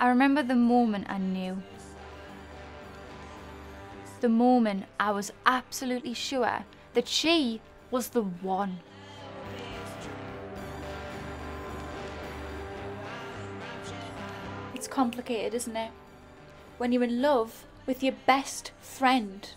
I remember the moment I knew. The moment I was absolutely sure that she was the one. It's complicated, isn't it? When you're in love with your best friend.